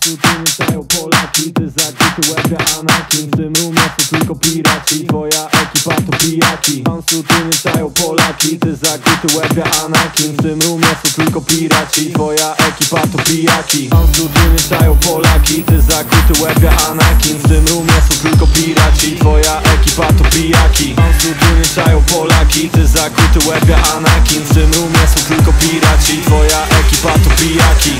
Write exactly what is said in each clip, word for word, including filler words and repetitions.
Cudzym mieszają Polaki, ty zakryty łebia Anaki. W tym rumie są tylko piraci, twoja ekipa to pijaki. Hansu tu mieszają Polaki, ty zakryty łebia Anaki. W tym rumie są tylko piraci, twoja ekipa to pijaki. Hansu tu mieszają Polaki, ty zakryty łebia Anaki. W tym rumie są tylko piraci, twoja ekipa to pijaki. Hansu tu mieszają Polaki, ty zakryty łebia Anaki. W tym rumie są tylko piraci, twoja ekipa to pijaki.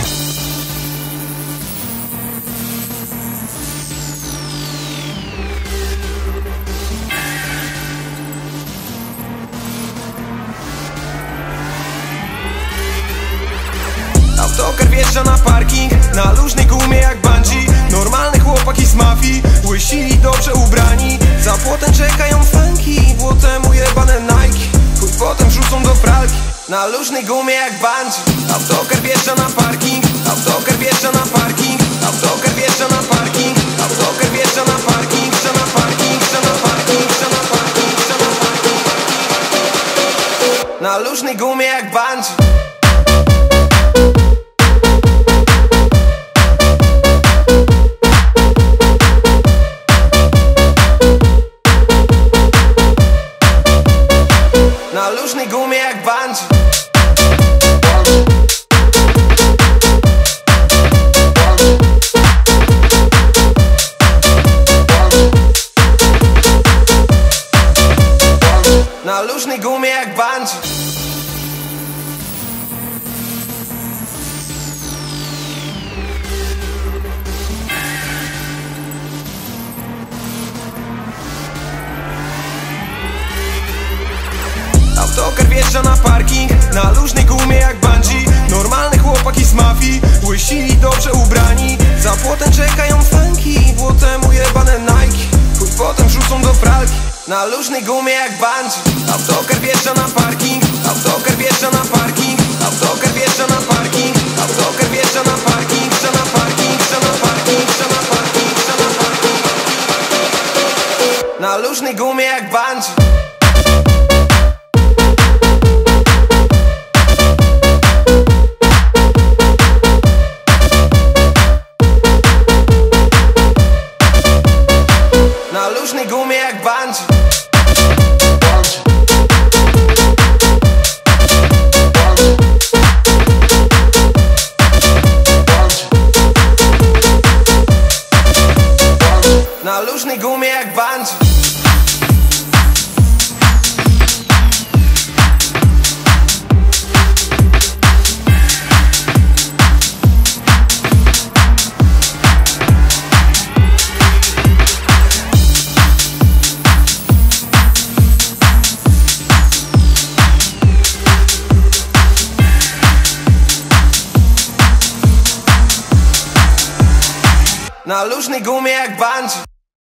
Autokar wjeżdża na parking, na luźnej gumie jak bungee. Normalny chłopaki z mafii, łysi i dobrze ubrani. Za płotem czekają funki, błotemu jebane Nike. Chuj potem wrzucą do pralki, na luźnej gumie jak bungee. Autokar wjeżdża na parking, autokar wjeżdża na parking. Autokar wjeżdża na parking, autokar wjeżdża na parking. Wjeżdża na parking, wjeżdża na parking, wjeżdża na parking, wjeżdża na parking. Na luźnej gumie jak bungee. Na luźnej gumie jak bungee. Na luźnej gumie jak bungee. Autokar wjeżdża na parking, na luźnej gumie jak bungee. Normalne chłopaki z mafii, łysi i dobrze ubrani. Za płotem czekają funki, błotemu jebane Nike. Chuj potem wrzucą do pralki, na luźnej gumie jak bungee. Autokar wjeżdża na parking, autokar wjeżdża na parking. Autokar wjeżdża na parking, autokar wjeżdża na parking. Wjeżdża na parking, wjeżdża na parking, wjeżdża na parking, wjeżdża na parking. Na luźnej gumie jak bungee. Na luźnej gumie jak bungee. Na luźnej gumie jak bungee. Na luźnej gumie jak bungee.